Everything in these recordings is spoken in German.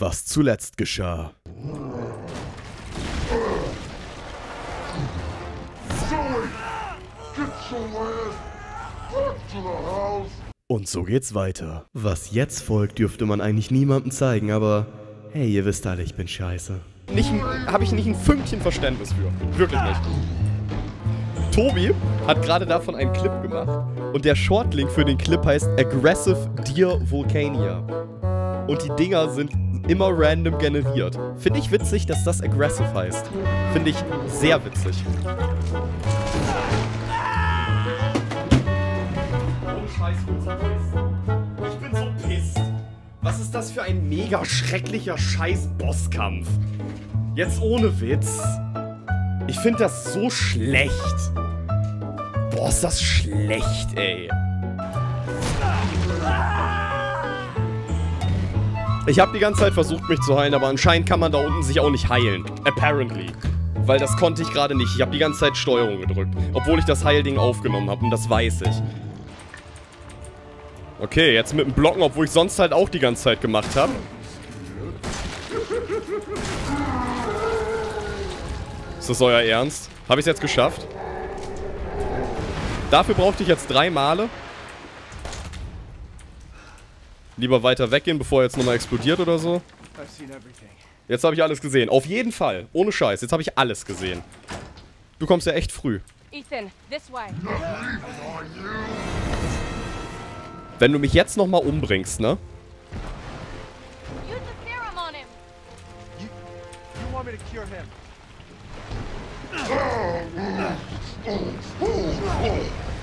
was zuletzt geschah. Und so geht's weiter. Was jetzt folgt, dürfte man eigentlich niemandem zeigen, aber hey, ihr wisst alle, ich bin scheiße. Habe ich nicht ein Fünkchen Verständnis für. Wirklich nicht. Tobi hat gerade davon einen Clip gemacht und der Shortlink für den Clip heißt Aggressive Deer Volcania. Und die Dinger sind immer random generiert. Finde ich witzig, dass das aggressive heißt. Finde ich sehr witzig. Ich bin so pissed. Was ist das für ein mega schrecklicher Scheiß-Bosskampf? Jetzt ohne Witz. Ich finde das so schlecht. Boah, ist das schlecht, ey. Ich habe die ganze Zeit versucht, mich zu heilen, aber anscheinend kann man da unten sich auch nicht heilen. Apparently. Weil das konnte ich gerade nicht. Ich habe die ganze Zeit Steuerung gedrückt. Obwohl ich das Heilding aufgenommen habe und das weiß ich. Okay, jetzt mit dem Blocken, obwohl ich sonst halt auch die ganze Zeit gemacht habe. Ist das euer Ernst? Habe ich es jetzt geschafft? Dafür brauchte ich jetzt 3 Male. Lieber weiter weggehen, bevor er jetzt nochmal explodiert oder so. Jetzt habe ich alles gesehen. Auf jeden Fall. Ohne Scheiß. Jetzt habe ich alles gesehen. Du kommst ja echt früh. Ethan, this way. Wenn du mich jetzt nochmal umbringst, ne?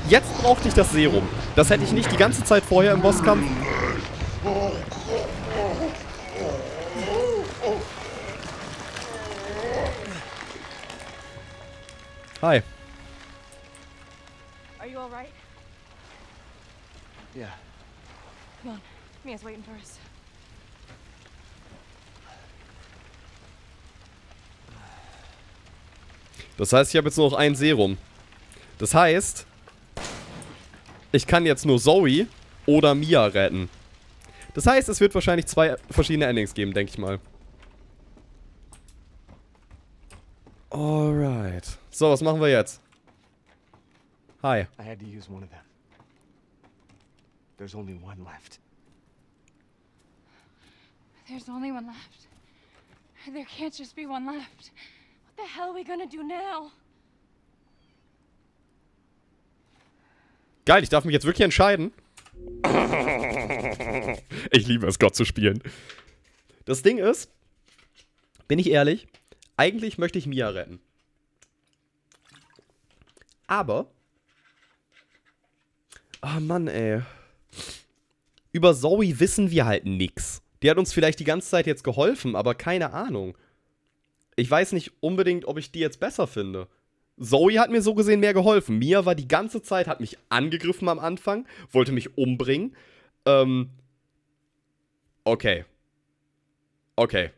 Jetzt brauchte ich das Serum. Das hätte ich nicht die ganze Zeit vorher im Bosskampf. Hi. Are you all right? Yeah. Come on, Mia's waiting for us. Das heißt, ich habe jetzt nur noch ein Serum. Das heißt, ich kann jetzt nur Zoe oder Mia retten. Das heißt, es wird wahrscheinlich 2 verschiedene Endings geben, denke ich mal. Alright. So, was machen wir jetzt? Hi. I had to use one of them. There's only one left. There's only one left. There can't just be one left. What the hell are we gonna do now? Geil, ich darf mich jetzt wirklich entscheiden. Ich liebe es, Gott zu spielen. Das Ding ist, bin ich ehrlich, eigentlich möchte ich Mia retten. Aber... Ah, Mann, ey. Über Zoe wissen wir halt nix. Die hat uns vielleicht die ganze Zeit jetzt geholfen, aber keine Ahnung. Ich weiß nicht unbedingt, ob ich die jetzt besser finde. Zoe hat mir so gesehen mehr geholfen. Mia war die ganze Zeit, hat mich angegriffen am Anfang, wollte mich umbringen. Okay. Okay.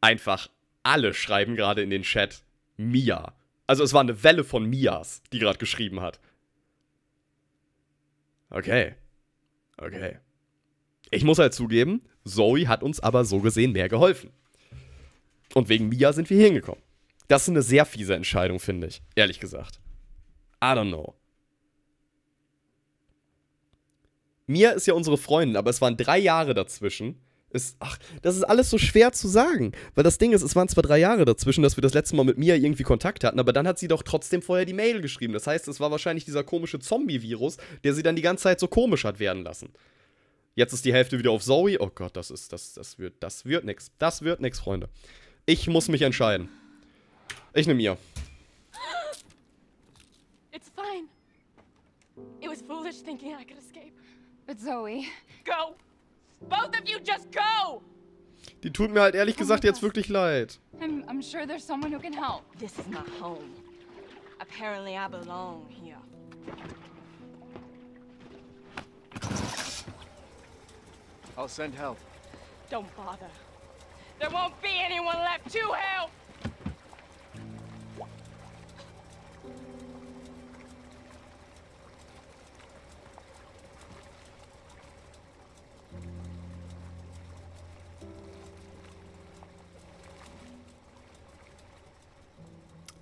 Einfach alle schreiben gerade in den Chat Mia. Also es war eine Welle von Mias, die gerade geschrieben hat. Okay. Okay. Ich muss halt zugeben, Zoe hat uns aber so gesehen mehr geholfen. Und wegen Mia sind wir hier hingekommen. Das ist eine sehr fiese Entscheidung, finde ich. Ehrlich gesagt. I don't know. Mia ist ja unsere Freundin, aber es waren 3 Jahre dazwischen. Ach, das ist alles so schwer zu sagen. Weil das Ding ist, es waren zwar 3 Jahre dazwischen, dass wir das letzte Mal mit Mia irgendwie Kontakt hatten, aber dann hat sie doch trotzdem vorher die Mail geschrieben. Das heißt, es war wahrscheinlich dieser komische Zombie-Virus, der sie dann die ganze Zeit so komisch hat werden lassen. Jetzt ist die Hälfte wieder auf Zoe. Oh Gott, das wird nix. Das wird nix, Freunde. Ich muss mich entscheiden. Ich nehme Mia. It's fine. It was foolish thinking I could escape. But Zoe, go. Both of you just go. Die tut mir halt ehrlich gesagt jetzt wirklich leid. I'm sure there's someone who can help. This is my home. Apparently I belong here. I'll send help. Don't bother. There won't be anyone left to help.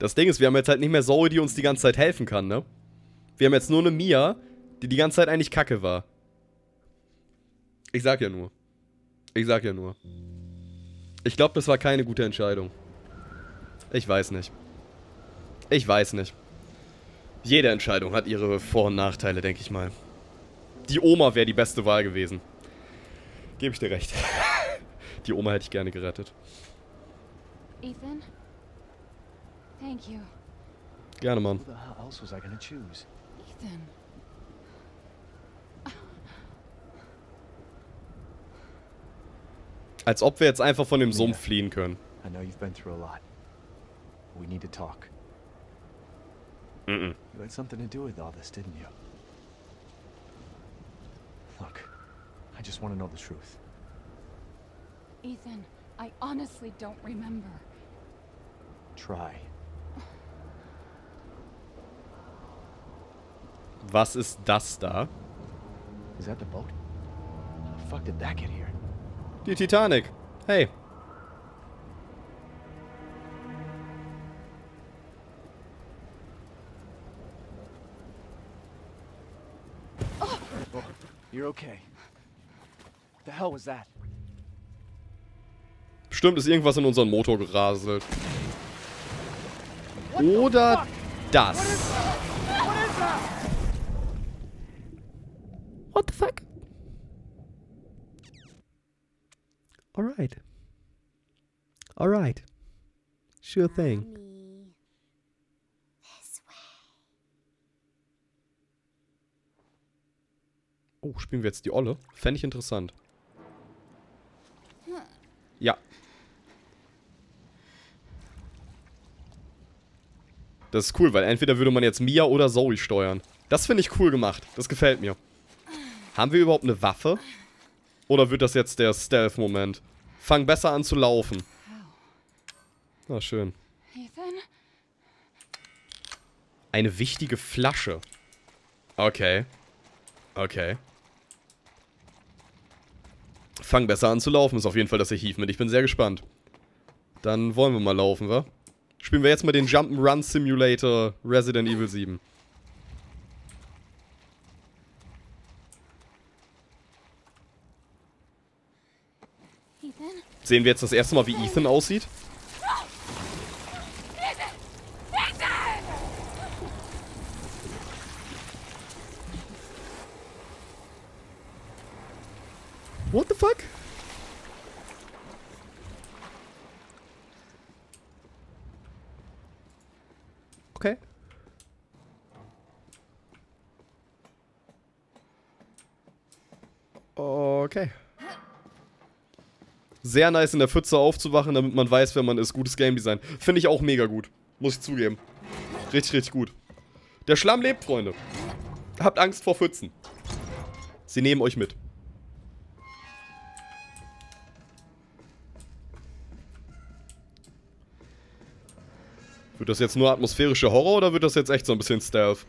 Das Ding ist, wir haben jetzt halt nicht mehr Zoe, die uns die ganze Zeit helfen kann, ne? Wir haben jetzt nur eine Mia, die die ganze Zeit eigentlich kacke war. Ich sag ja nur. Ich sag ja nur. Ich glaube, das war keine gute Entscheidung. Ich weiß nicht. Ich weiß nicht. Jede Entscheidung hat ihre Vor- und Nachteile, denke ich mal. Die Oma wäre die beste Wahl gewesen. Gebe ich dir recht. Die Oma hätte ich gerne gerettet. Ethan? Thank you. Gerne, Mann. Ethan. Als ob wir jetzt einfach von dem Sumpf fliehen können. I know you've been through a lot. We need to talk. You had something to do with all this, didn't you? Look, I just want to know the truth. Ethan, I honestly don't remember. Try. Was ist das da? Is that the boat? How the fuck did that get here? Die Titanic. Hey. Oh, you're okay. What the hell was that? Bestimmt ist irgendwas in unseren Motor geraselt. Oder das. What the fuck? Alright. Alright. Sure thing. Mommy. This way. Oh, spielen wir jetzt die Olle? Fände ich interessant. Ja. Das ist cool, weil entweder würde man jetzt Mia oder Zoe steuern. Das finde ich cool gemacht. Das gefällt mir. Haben wir überhaupt eine Waffe? Oder wird das jetzt der Stealth-Moment? Fang besser an zu laufen. Na schön. Eine wichtige Flasche. Okay. Okay. Fang besser an zu laufen, ist auf jeden Fall das Achievement. Ich bin sehr gespannt. Dann wollen wir mal laufen, wa? Spielen wir jetzt mal den Jump'n'Run Simulator Resident Evil 7. Sehen wir jetzt das erste Mal, wie Ethan aussieht? What the fuck? Okay. Okay. Sehr nice, in der Pfütze aufzuwachen, damit man weiß, wer man ist. Gutes Game Design. Finde ich auch mega gut. Muss ich zugeben. Richtig, richtig gut. Der Schlamm lebt, Freunde. Habt Angst vor Pfützen. Sie nehmen euch mit. Wird das jetzt nur atmosphärischer Horror oder wird das jetzt echt so ein bisschen Stealth?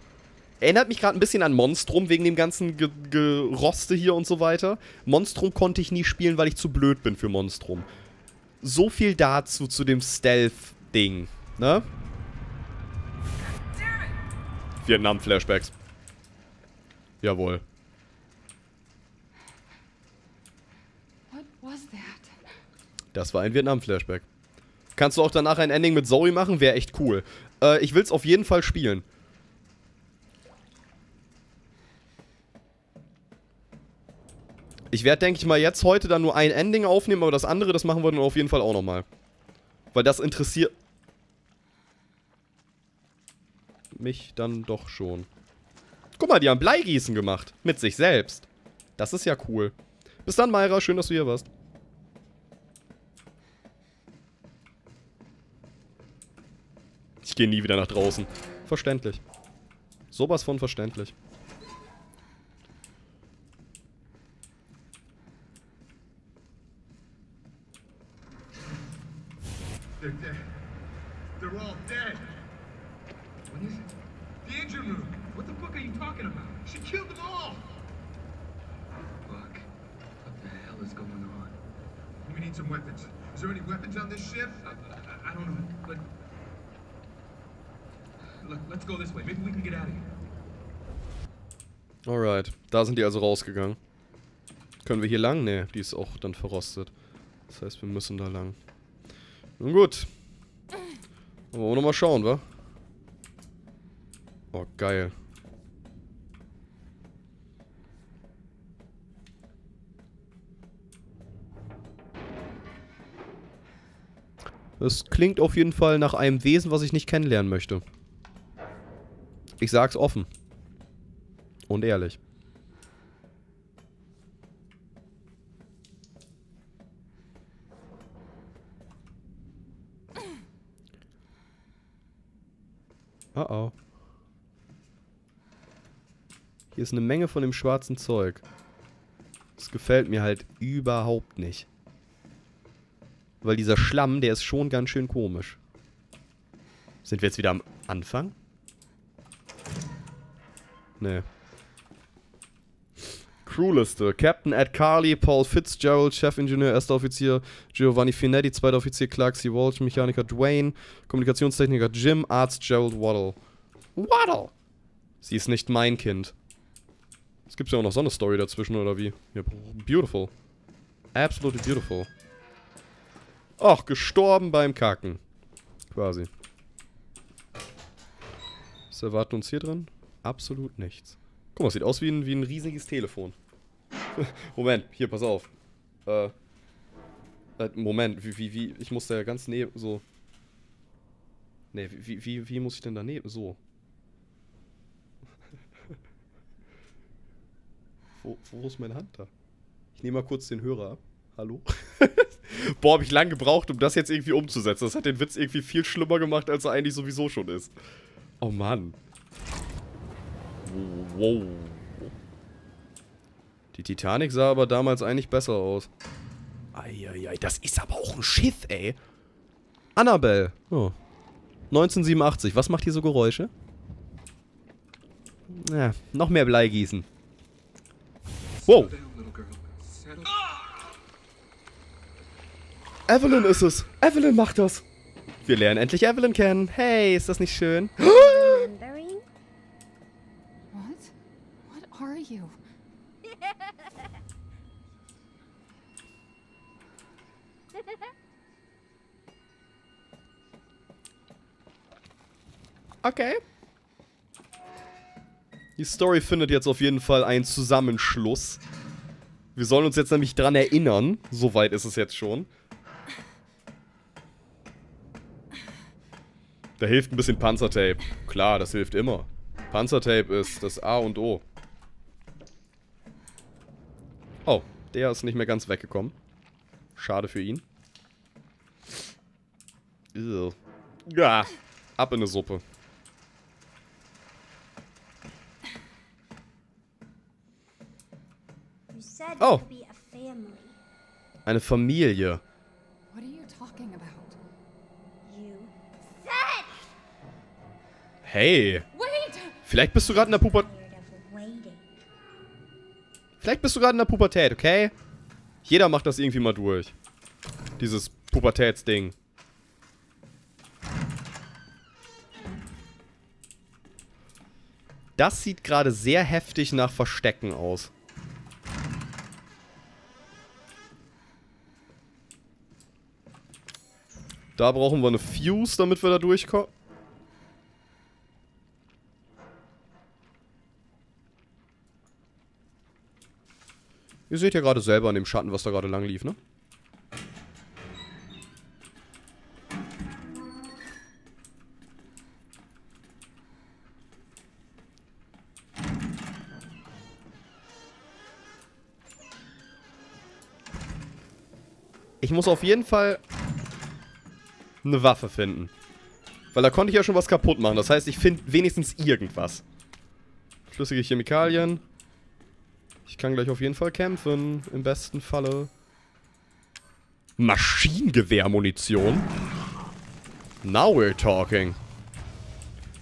Erinnert mich gerade ein bisschen an Monstrum, wegen dem ganzen Geroste hier und so weiter. Monstrum konnte ich nie spielen, weil ich zu blöd bin für Monstrum. So viel dazu, zu dem Stealth-Ding, ne? Vietnam-Flashbacks. Jawohl. Das war ein Vietnam-Flashback. Kannst du auch danach ein Ending mit Zoe machen? Wäre echt cool. Ich will's auf jeden Fall spielen. Ich werde, denke ich mal, jetzt heute dann nur ein Ending aufnehmen, aber das andere, das machen wir dann auf jeden Fall auch nochmal. Weil das interessiert mich dann doch schon. Guck mal, die haben Bleigießen gemacht. Mit sich selbst. Das ist ja cool. Bis dann, Mayra. Schön, dass du hier warst. Ich gehe nie wieder nach draußen. Verständlich. Sowas von verständlich. They're all dead. What is it? The engine room. What the fuck are you talking about? She killed them all. Fuck. What the hell is going on? We need some weapons. Is there any weapons on this ship? I don't know, but let's go this way. Maybe we can get out of here. Alright, da sind die also rausgegangen. Können wir hier lang? Ne, die ist auch dann verrostet. Das heißt, wir müssen da lang. Nun gut. Aber wollen wir nochmal schauen, wa? Oh, geil. Das klingt auf jeden Fall nach einem Wesen, was ich nicht kennenlernen möchte. Ich sag's offen. Und ehrlich. Oh oh. Hier ist eine Menge von dem schwarzen Zeug. Das gefällt mir halt überhaupt nicht. Weil dieser Schlamm, der ist schon ganz schön komisch. Sind wir jetzt wieder am Anfang? Ne. Crewliste. Captain Ed Carly, Paul Fitzgerald, Chefingenieur, Erster Offizier Giovanni Finetti, Zweiter Offizier Clark C. Walsh, Mechaniker Dwayne, Kommunikationstechniker Jim, Arzt Gerald Waddle. Waddle! Sie ist nicht mein Kind. Es gibt ja auch noch so eine Story dazwischen, oder wie? Ja, beautiful. Absolutely beautiful. Ach, gestorben beim Kacken. Quasi. Was erwartet uns hier drin? Absolut nichts. Guck mal, sieht aus wie ein riesiges Telefon. Moment, hier, pass auf. Moment, ich muss da ganz neben, so. Ne, wie muss ich denn daneben, so. Wo ist meine Hand da? Ich nehme mal kurz den Hörer ab. Hallo? Boah, habe ich lang gebraucht, um das jetzt irgendwie umzusetzen. Das hat den Witz irgendwie viel schlimmer gemacht, als er eigentlich sowieso schon ist. Oh Mann. Wow. Die Titanic sah aber damals eigentlich besser aus. Eieiei, das ist aber auch ein Schiff, ey. Annabelle. Oh. 1987. Was macht hier so Geräusche? Ja, noch mehr Blei gießen. Wow. Evelyn ist es. Evelyn macht das. Wir lernen endlich Evelyn kennen. Hey, ist das nicht schön? What are you? Okay. Die Story findet jetzt auf jeden Fall einen Zusammenschluss. Wir sollen uns jetzt nämlich dran erinnern. Soweit ist es jetzt schon. Da hilft ein bisschen Panzertape. Klar, das hilft immer. Panzertape ist das A und O. Oh, der ist nicht mehr ganz weggekommen. Schade für ihn. Ew. Ja, ab in eine Suppe. Oh. Eine Familie. Hey, vielleicht bist du gerade in der Pubertät, okay? Jeder macht das irgendwie mal durch. Dieses Pubertätsding. Das sieht gerade sehr heftig nach Verstecken aus. Da brauchen wir eine Fuse, damit wir da durchkommen. Ihr seht ja gerade selber an dem Schatten, was da gerade lang lief, ne? Ich muss auf jeden Fall eine Waffe finden. Weil da konnte ich ja schon was kaputt machen. Das heißt, ich finde wenigstens irgendwas. Flüssige Chemikalien. Ich kann gleich auf jeden Fall kämpfen, im besten Falle. Maschinengewehrmunition? Now we're talking.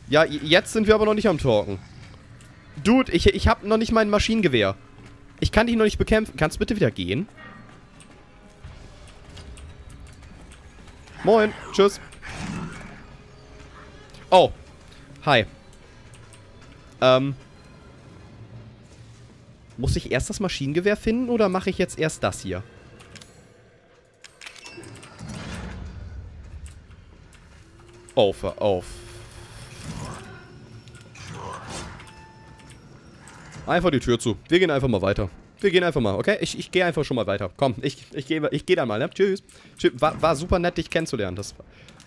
Ja, jetzt sind wir aber noch nicht am Talken. Dude, ich hab noch nicht mein Maschinengewehr. Ich kann dich noch nicht bekämpfen. Kannst bitte wieder gehen? Moin, tschüss. Oh, Hi. Muss ich erst das Maschinengewehr finden oder mache ich jetzt erst das hier? Auf. Einfach die Tür zu. Wir gehen einfach mal weiter. Okay? Ich gehe einfach schon mal weiter. Komm, ich gehe dann mal, ne? Tschüss. War super nett, dich kennenzulernen. Das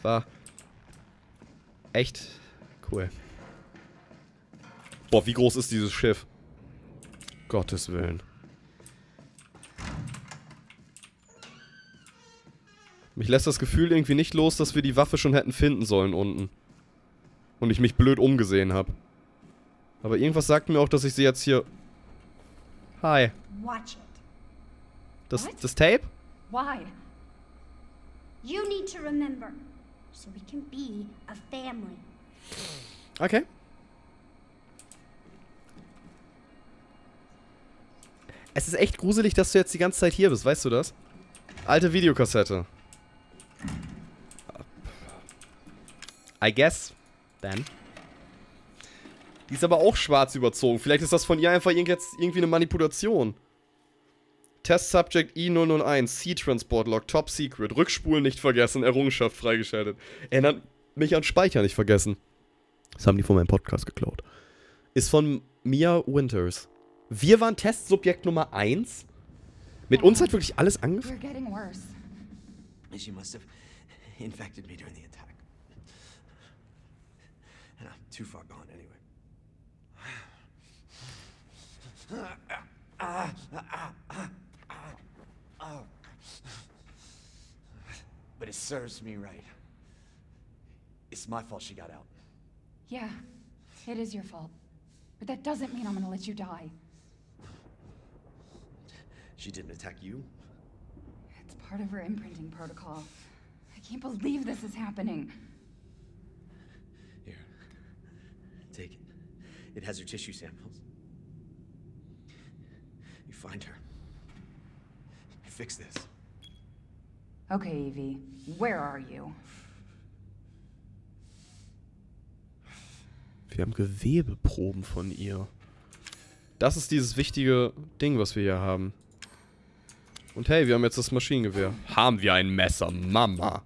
war echt cool. Boah, wie groß ist dieses Schiff? Gottes Willen. Mich lässt das Gefühl irgendwie nicht los, dass wir die Waffe schon hätten finden sollen unten. Und ich mich blöd umgesehen habe. Aber irgendwas sagt mir auch, dass ich sie jetzt hier... Hi. Das Tape? Why? You need to remember, so we can be a family. Okay. Es ist echt gruselig, dass du jetzt die ganze Zeit hier bist, weißt du das? Alte Videokassette. I guess. Then. Die ist aber auch schwarz überzogen. Vielleicht ist das von ihr einfach irgendwie eine Manipulation. Test Subject E001. Sea-Transport Log. Top Secret. Rückspulen nicht vergessen. Errungenschaft freigeschaltet. Erinnert mich an Speicher nicht vergessen. Das haben die von meinem Podcast geklaut. Ist von Mia Winters. Wir waren Testsubjekt Nummer 1. Mit uns hat wirklich alles angefangen. But it serves me right. It's my fault she got out. Yeah, it is your fault. But that doesn't mean I'm gonna let you die. She didn't attack you? It's part of her imprinting protocol. I can't believe this is happening. Here. Take it. It has her tissue samples. You find her. You fix this. Okay, Evie. Where are you? Wir haben Gewebeproben von ihr. Das ist dieses wichtige Ding, was wir hier haben. Und hey, wir haben jetzt das Maschinengewehr. Haben wir ein Messer, Mama.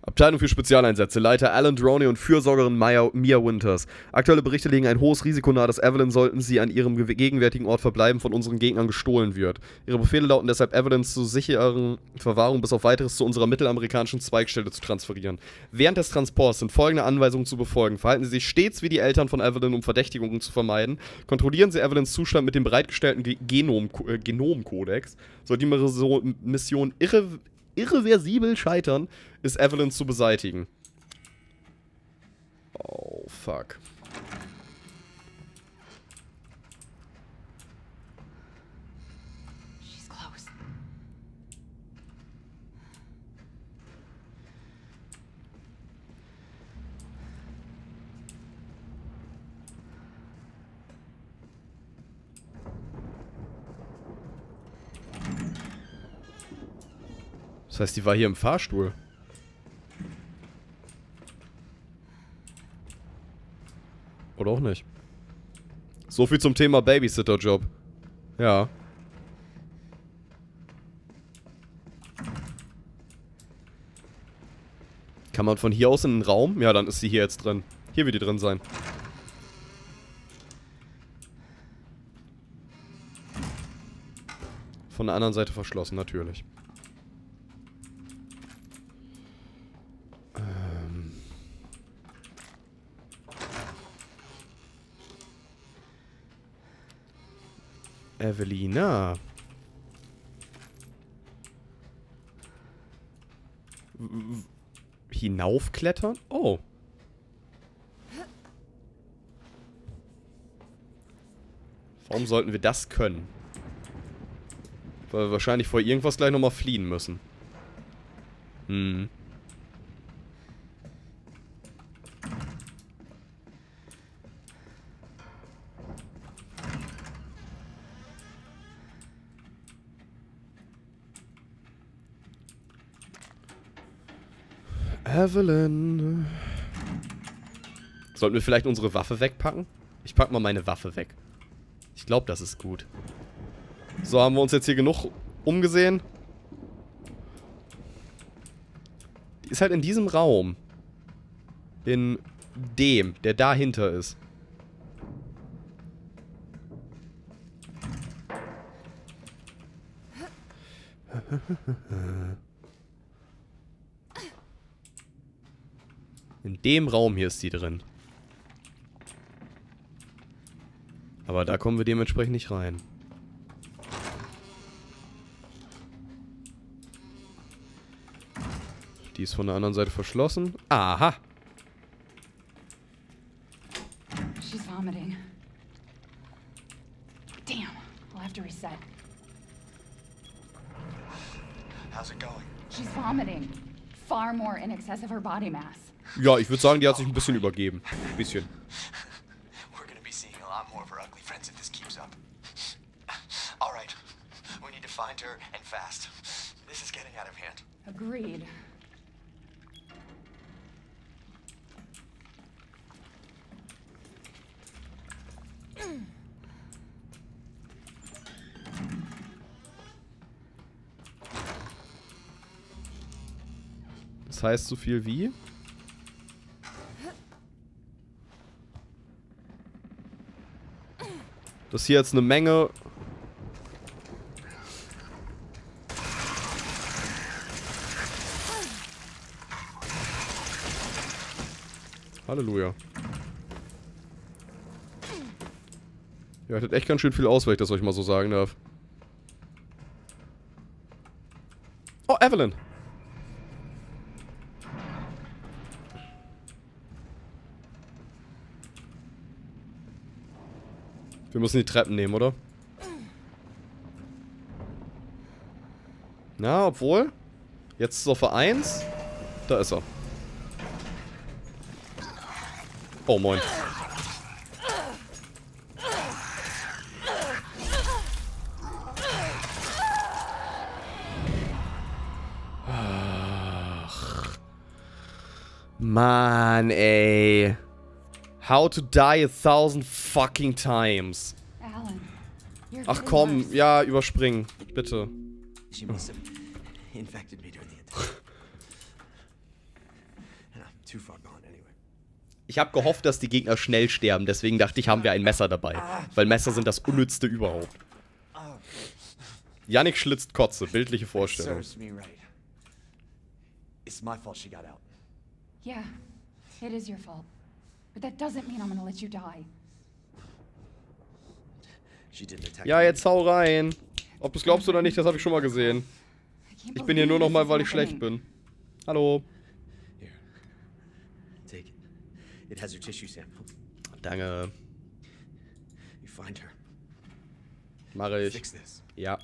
Abteilung für Spezialeinsätze. Leiter Alan Droney und Fürsorgerin Mia Winters. Aktuelle Berichte legen ein hohes Risiko nahe, dass Evelyn, sollten sie an ihrem gegenwärtigen Ort verbleiben, von unseren Gegnern gestohlen wird. Ihre Befehle lauten deshalb, Evelyn zur sicheren Verwahrung bis auf weiteres zu unserer mittelamerikanischen Zweigstelle zu transferieren. Während des Transports sind folgende Anweisungen zu befolgen. Verhalten Sie sich stets wie die Eltern von Evelyn, um Verdächtigungen zu vermeiden. Kontrollieren Sie Evelyns Zustand mit dem bereitgestellten Genomkodex. Soll die Mission irreversibel scheitern, ist Evelyn zu beseitigen. Oh, fuck. She's close. Das heißt, die war hier im Fahrstuhl. Oder auch nicht. So viel zum Thema Babysitter-Job. Ja. Kann man von hier aus in den Raum? Ja, dann ist sie hier jetzt drin. Hier wird die drin sein. Von der anderen Seite verschlossen, natürlich. Evelina. Hinaufklettern? Oh. Warum sollten wir das können? Weil wir wahrscheinlich vor irgendwas gleich nochmal fliehen müssen. Hm. Evelyn. Sollten wir vielleicht unsere Waffe wegpacken? Ich pack mal meine Waffe weg. Ich glaube, das ist gut. So, haben wir uns jetzt hier genug umgesehen? Die ist halt in diesem Raum. In dem, der dahinter ist. In dem Raum hier ist die drin. Aber da kommen wir dementsprechend nicht rein. Die ist von der anderen Seite verschlossen. Aha! She's vomiting. Damn, we'll have to reset. How's it going? She's vomiting. Far more in excess of her body mass. Ja, ich würde sagen, die hat sich ein bisschen übergeben. Ein bisschen. Agreed. Das heißt so viel wie? Das hier jetzt eine Menge. Halleluja. Ihr haltet echt ganz schön viel aus, wenn ich das euch mal so sagen darf. Oh, Evelyn! Wir müssen die Treppen nehmen, oder? Na, obwohl. Jetzt ist er für 1. Da ist er. Oh, moin. Ach. Mann, ey. How to die 1000 fucking times. Ach komm, ja, überspringen, bitte. Ich habe gehofft, dass die Gegner schnell sterben, deswegen dachte ich, haben wir ein Messer dabei. Weil Messer sind das Unnützte überhaupt. Yannick schlitzt Kotze, bildliche Vorstellung. Ja, it is your fault. But that doesn't mean I'm gonna let you die. Ja, jetzt hau rein. Ob du es glaubst oder nicht, das habe ich schon mal gesehen. Ich bin hier nur noch mal, weil ich schlecht bin. Hallo. Danke. Mach ich. Ja.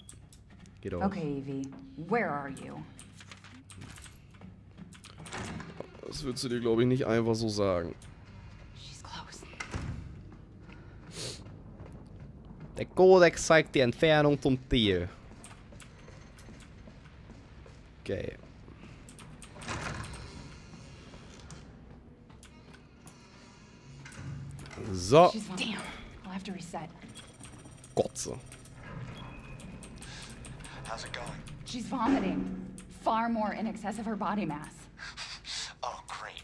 Geht auch. Okay, Evie. Where are you? Das würdest du dir, glaube ich, nicht einfach so sagen. Der Kodex zeigt die Entfernung zum Ziel. Okay. So. Gotze. How's it going? She's vomiting. Far more in excess of her body mass. Oh, great.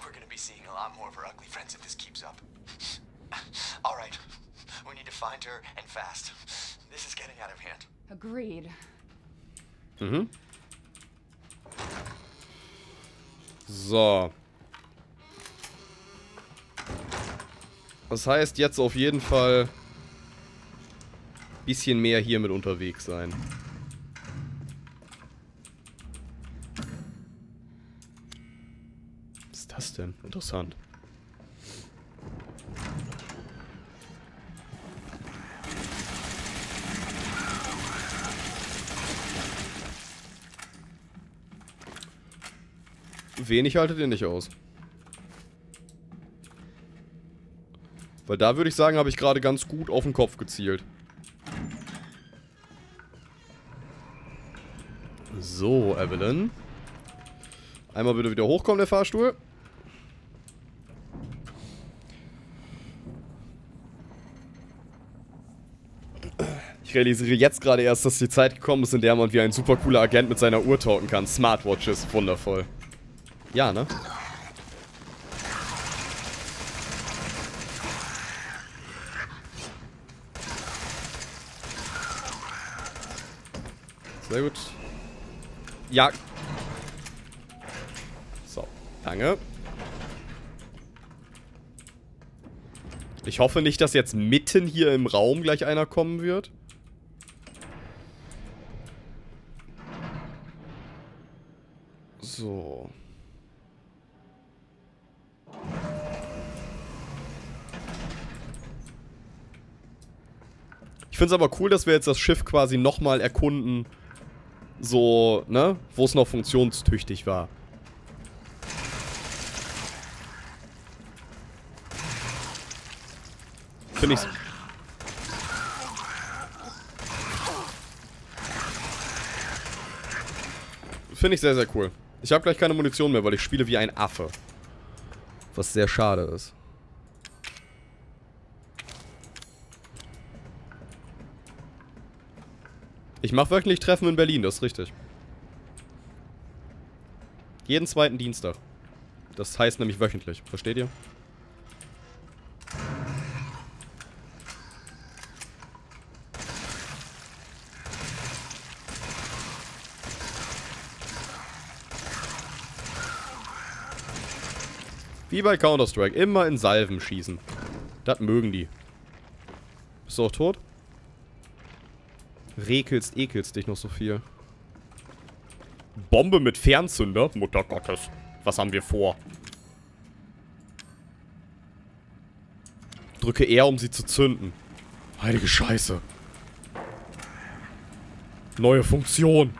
We're gonna be seeing a lot more of her ugly friends if this keeps up. All right. We need to find her and fast. This is getting out of hand. Agreed. Mhm. So. Das heißt, jetzt auf jeden Fall ein bisschen mehr hier mit unterwegs sein. Was ist das denn? Interessant. Wenig haltet ihr nicht aus. Weil da würde ich sagen, habe ich gerade ganz gut auf den Kopf gezielt. So, Evelyn. Einmal bitte wieder hochkommen, der Fahrstuhl. realisiere jetzt gerade erst, dass die Zeit gekommen ist, in der man wie ein super cooler Agent mit seiner Uhr talken kann. Smartwatches, wundervoll. Ja, ne? Sehr gut. Ja. So, danke. Ich hoffe nicht, dass jetzt mitten hier im Raum gleich einer kommen wird. So. Ich finde es aber cool, dass wir jetzt das Schiff quasi nochmal erkunden. So, ne? Wo es noch funktionstüchtig war. Finde ich's. Finde ich sehr, sehr cool. Ich habe gleich keine Munition mehr, weil ich spiele wie ein Affe. Was sehr schade ist. Ich mache wöchentlich Treffen in Berlin, das ist richtig. Jeden zweiten Dienstag. Das heißt nämlich wöchentlich, versteht ihr? Wie bei Counter-Strike. Immer in Salven schießen. Das mögen die. Bist du auch tot? Rekelst, ekelst dich noch so viel. Bombe mit Fernzünder? Mutter Gottes. Was haben wir vor? Drücke R, um sie zu zünden. Heilige Scheiße. Neue Funktion.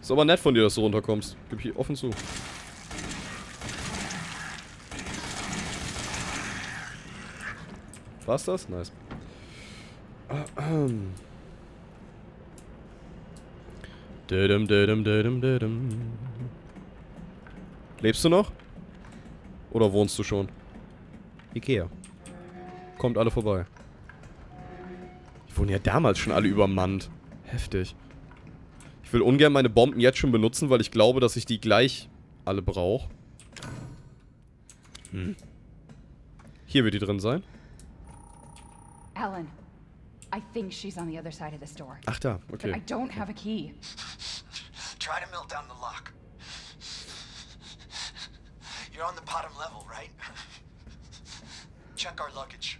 Ist aber nett von dir, dass du runterkommst. Gib ich offen zu. War's das? Nice. Lebst du noch? Oder wohnst du schon? Ikea. Kommt alle vorbei. Die wurden ja damals schon alle übermannt. Heftig. Ich will ungern meine Bomben jetzt schon benutzen, weil ich glaube, dass ich die gleich alle brauche. Hm. Hier wird die drin sein. Alan, I think she's on the other side of this door. Ach da, okay. But I don't have a key. Try to melt down the lock. You're on the bottom level, right? Check our luggage.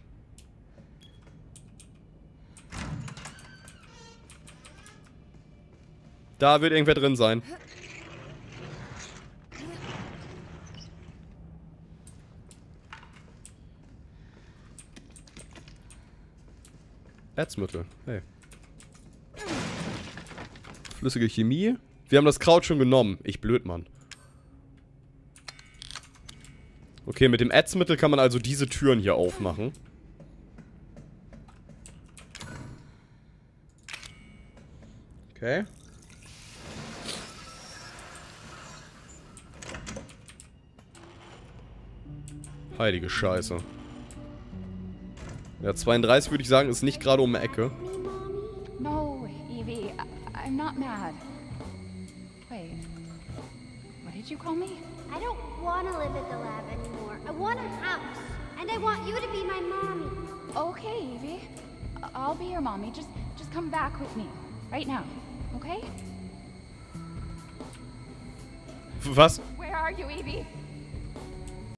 Da wird irgendwer drin sein. Erzmittel. Hey. Flüssige Chemie. Wir haben das Kraut schon genommen. Ich Blödmann. Okay, mit dem Erzmittel kann man also diese Türen hier aufmachen. Okay. Heilige Scheiße. Ja, 32 würde ich sagen, ist nicht gerade um die Ecke. No, Evie, I'm not mad. Wait. What did you call me? I don't want to live at the lab anymore. I want a house. And I want you to be my mommy. Okay, Evie. I'll be your mommy. Just come back with me. Right now. Okay? Was? Where are you, Evie?